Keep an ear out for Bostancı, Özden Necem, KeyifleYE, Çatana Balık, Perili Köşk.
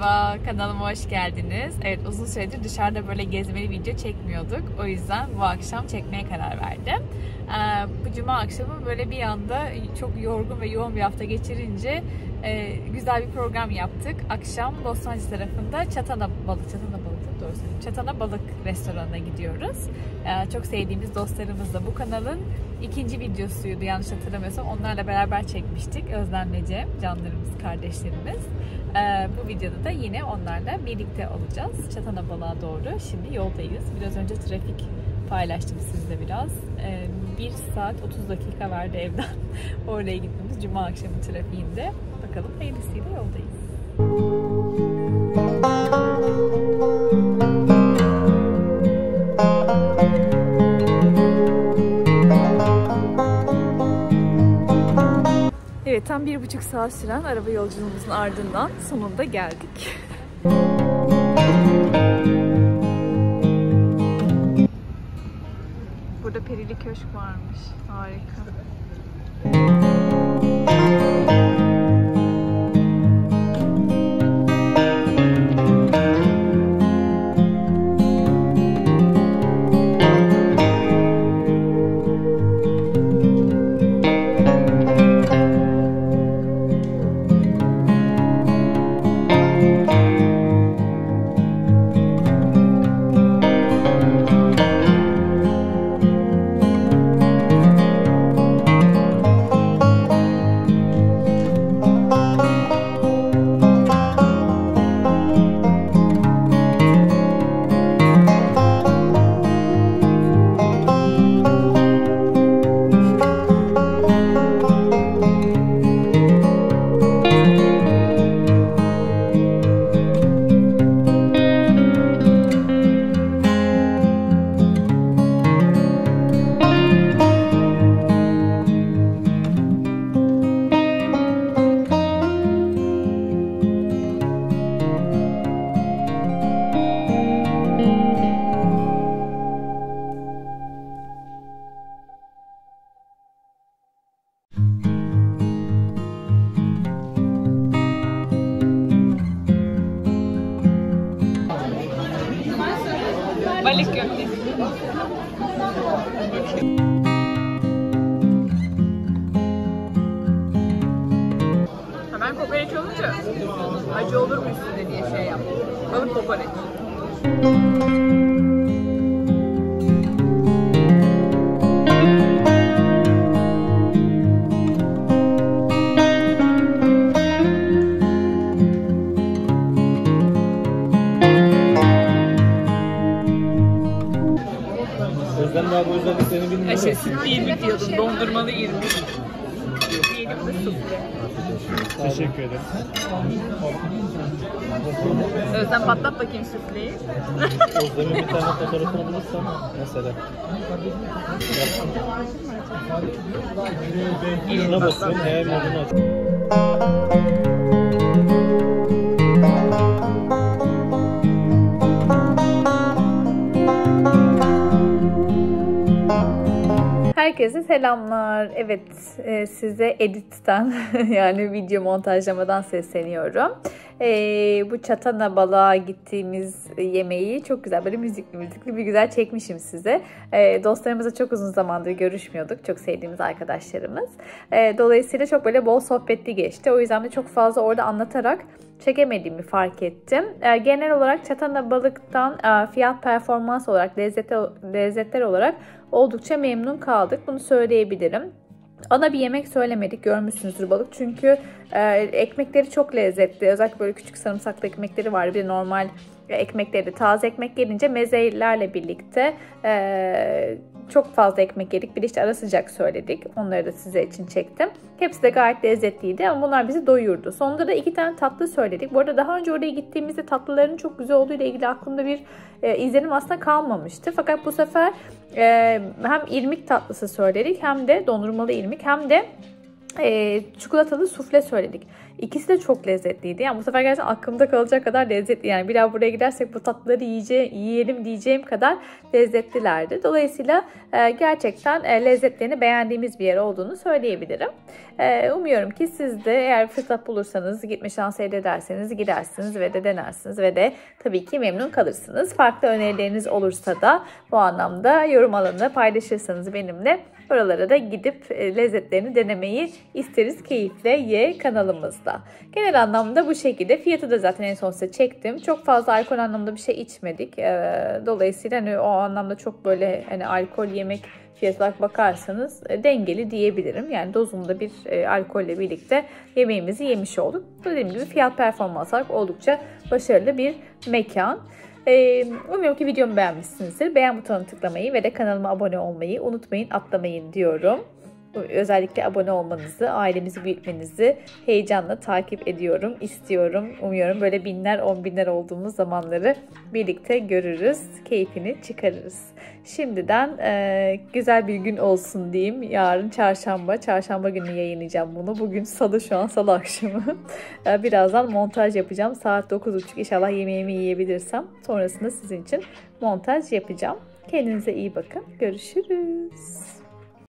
Merhaba, kanalıma hoş geldiniz. Evet, uzun süredir dışarıda böyle gezmeli video çekmiyorduk. O yüzden bu akşam çekmeye karar verdim. Bu cuma akşamı böyle bir anda çok yorgun ve yoğun bir hafta geçirince güzel bir program yaptık. Akşam Bostancı tarafında Çatana Balık restoranına gidiyoruz. Çok sevdiğimiz dostlarımız da bu kanalın ikinci videosuydu yanlış hatırlamıyorsam. Onlarla beraber çekmiştik. Özden Necem, canlarımız, kardeşlerimiz. Bu videoda da yine onlarla birlikte olacağız. Çatana Balık'a doğru şimdi yoldayız. Biraz önce trafik paylaştım sizle biraz. 1 saat 30 dakika verdi evden oraya gittiğimiz cuma akşamı trafiğinde. Bakalım hayırlısıyla yoldayız. Evet, tam 1,5 saat süren araba yolculuğumuzun ardından sonunda geldik. Burada Perili Köşk varmış. Harika. Hemen kokoreç olunca acı olur mu üstünde diye şey yaptım. Balık kokoreç. Aşesini yemek diyordum, dondurmalı yemek. Yedim de sufle. Teşekkür ederim. Özden, patlat bakayım sufleyi. Özden'in bir tane fotoğrafını bulursam mesela. Şuna basın, eğer modunu açın. Herkese selamlar. Evet, size editten yani video montajlamadan sesleniyorum. Bu Çatana Balık'a gittiğimiz yemeği çok güzel böyle müzikli bir güzel çekmişim size. Dostlarımızla çok uzun zamandır görüşmüyorduk. Çok sevdiğimiz arkadaşlarımız. Dolayısıyla çok böyle bol sohbetli geçti. O yüzden de çok fazla orada anlatarak çekemediğimi fark ettim. Genel olarak Çatana Balık'tan fiyat performans olarak, lezzetler olarak oldukça memnun kaldık. Bunu söyleyebilirim. Ana bir yemek söylemedik, görmüşsünüzdür balık. Çünkü ekmekleri çok lezzetli. Özellikle böyle küçük sarımsaklı ekmekleri var. Bir de normal ekmekleri, taze ekmek gelince mezelerle birlikte çok fazla ekmek yedik. Bir de işte ara sıcak söyledik. Onları da size için çektim. Hepsi de gayet lezzetliydi ama bunlar bizi doyurdu. Sonunda da 2 tane tatlı söyledik. Bu arada daha önce oraya gittiğimizde tatlıların çok güzel olduğu ile ilgili aklımda bir izlenim aslında kalmamıştı. Fakat bu sefer hem irmik tatlısı söyledik, hem de dondurmalı irmik, hem de çikolatalı sufle söyledik. İkisi de çok lezzetliydi. Yani bu sefer gerçekten aklımda kalacak kadar lezzetli. Yani bir daha buraya gidersek bu tatlıları yiyelim diyeceğim kadar lezzetlilerdi. Dolayısıyla gerçekten lezzetlerini beğendiğimiz bir yer olduğunu söyleyebilirim. Umuyorum ki siz de eğer fırsat bulursanız, gitme şansı elde ederseniz gidersiniz ve de denersiniz ve de tabii ki memnun kalırsınız. Farklı önerileriniz olursa da bu anlamda yorum alanında paylaşırsanız benimle, oralara da gidip lezzetlerini denemeyi isteriz KeyifleYE kanalımızda. Genel anlamda bu şekilde. Fiyatı da zaten en son size çektim. Çok fazla alkol anlamda bir şey içmedik. Dolayısıyla hani o anlamda çok böyle hani alkol yemek fiyatına bakarsanız dengeli diyebilirim. Yani dozunda bir alkolle birlikte yemeğimizi yemiş olduk. Dediğim gibi fiyat performans olarak oldukça başarılı bir mekan. Umuyorum ki videomu beğenmişsinizdir. Beğen butonuna tıklamayı ve de kanalıma abone olmayı unutmayın, atlamayın diyorum. Özellikle abone olmanızı, ailemizi büyütmenizi heyecanla takip ediyorum, istiyorum. Umuyorum böyle binler, 10 binler olduğumuz zamanları birlikte görürüz, keyfini çıkarırız. Şimdiden güzel bir gün olsun diyeyim. Yarın çarşamba günü yayınlayacağım bunu. Bugün salı, şu an salı akşamı. Birazdan montaj yapacağım. Saat 9.30 inşallah yemeğimi yiyebilirsem. Sonrasında sizin için montaj yapacağım. Kendinize iyi bakın. Görüşürüz.